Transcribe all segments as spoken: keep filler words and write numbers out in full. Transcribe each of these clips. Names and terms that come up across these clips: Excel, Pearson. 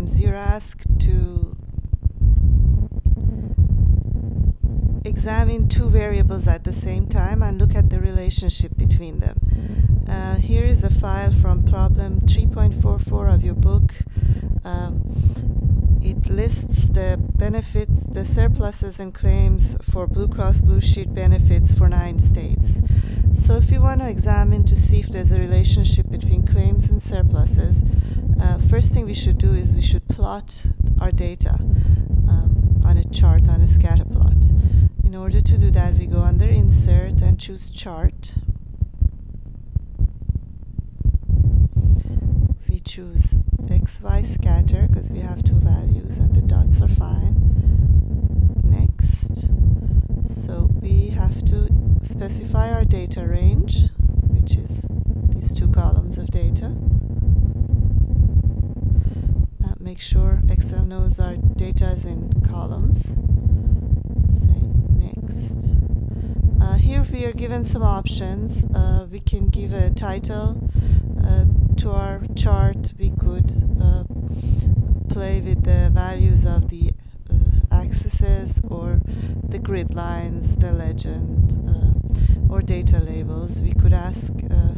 times you're asked to examine two variables at the same time and look at the relationship between them. Uh, here is a file from problem three point four four of your book. Um, it lists the benefits, the surpluses and claims for Blue Cross Blue Shield benefits for nine states. So if you want to examine to see if there's a relationship between claims and surpluses, uh, first thing we should do is we should plot our data um, on a chart, on a scatter plot. In order to do that, we go under Insert and choose Chart. We choose X Y scatter because we have two values and the dots are fine. Next. So we have to specify our data range, which is these two columns of data. Uh, make sure Excel knows our data is in columns. Say next. Uh, here we are given some options. Uh, we can give a title uh, to our chart. We could uh, play with the values of the uh, axes or the grid lines, the legend, uh, or data labels. We could ask uh,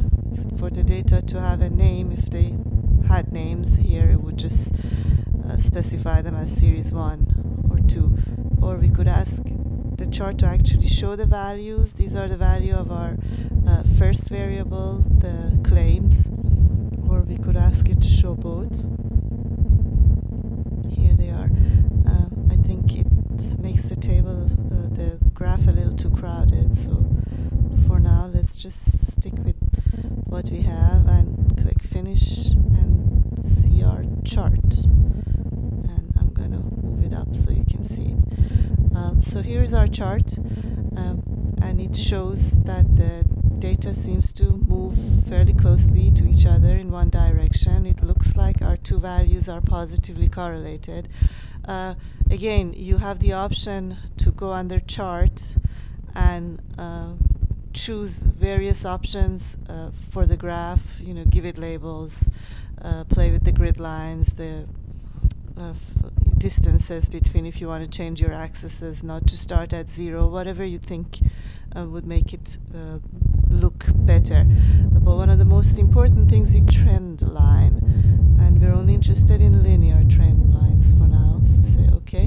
for the data to have a name. If they had names here, it would just uh, specify them as series one or two. Or we could ask the chart to actually show the values. These are the value of our uh, first variable, the claims. Or we could ask it to show both. Here they are. Uh, I think it makes the table, uh, the graph a little too crowded, so for now let's just stick with what we have and click Finish and see our chart. And I'm going to move it up so you can see it. Uh, so here is our chart, um, and it shows that the data seems to move fairly closely to each other in one direction. It looks like our two values are positively correlated. Uh, again, you have the option to go under Chart and uh, choose various options uh, for the graph. You know, give it labels, uh, play with the grid lines, the uh, distances between, if you want to change your axes, not to start at zero, whatever you think uh, would make it uh, look better. But one of the most important things is trend line, and we're only interested in linear trend lines for now, so say OK.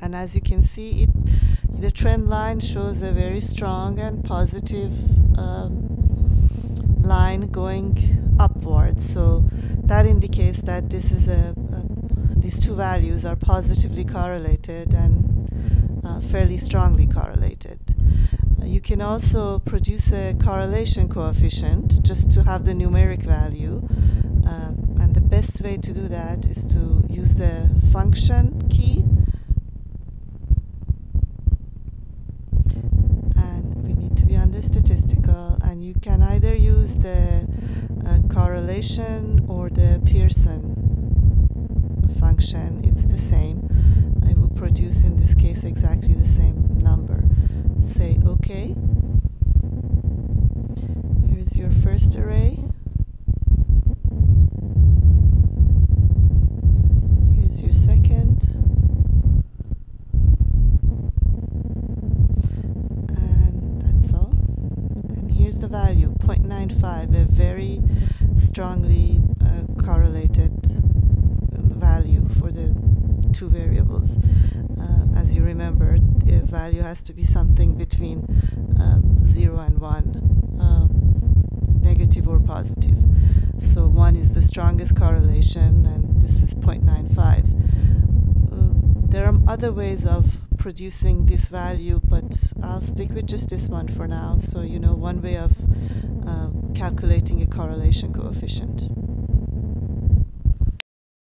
And as you can see, it, the trend line shows a very strong and positive um, line going upwards, so that indicates that this is a, a these two values are positively correlated and uh, fairly strongly correlated. You can also produce a correlation coefficient just to have the numeric value, um, and the best way to do that is to use the function key, and we need to be under statistical, and you can either use the uh, correlation or the Pearson function. It's the same. It will produce in this case exactly the same number. Say OK. Here's your first array. Here's your second. And that's all. And here's the value, zero point nine five, a very strongly uh, correlated value for the two variables. Uh, as you remember, the value has to be something between um, zero and one, um, negative or positive. So one is the strongest correlation, and this is zero point nine five. Uh, there are other ways of producing this value, but I'll stick with just this one for now. So you know, one way of um, calculating a correlation coefficient.